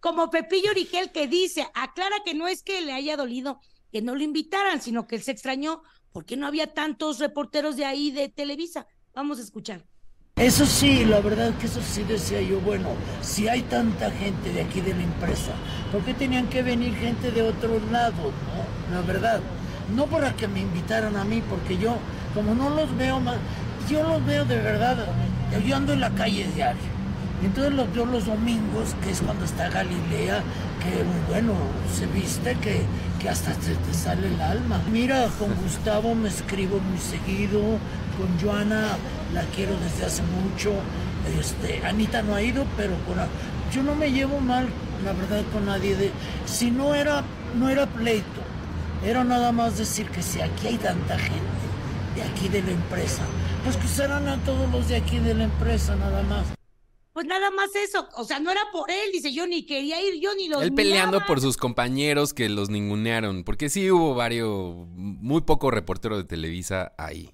como Pepillo Origel, que dice, aclara que no es que le haya dolido que no lo invitaran, sino que él se extrañó porque no había tantos reporteros de ahí de Televisa. Vamos a escuchar. Eso sí, la verdad que eso sí decía yo, bueno, si hay tanta gente de aquí de la empresa, ¿por qué tenían que venir gente de otro lado? ¿No? La verdad, no para que me invitaran a mí, porque yo, como no los veo más, yo los veo de verdad, yo ando en la calle diario, entonces los veo los domingos, que es cuando está Galilea, que bueno, se viste que hasta se te sale el alma. Mira, con Gustavo me escribo muy seguido, con Joana la quiero desde hace mucho, Anita no ha ido, pero yo no me llevo mal, la verdad, con nadie. Si no era pleito, era nada más decir que si aquí hay tanta gente de aquí de la empresa, pues que usaran a todos los de aquí de la empresa, nada más. Pues nada más eso, o sea, no era por él, dice, yo ni quería ir, yo ni los él peleando miraba. Por sus compañeros que los ningunearon, porque sí hubo muy poco reportero de Televisa ahí.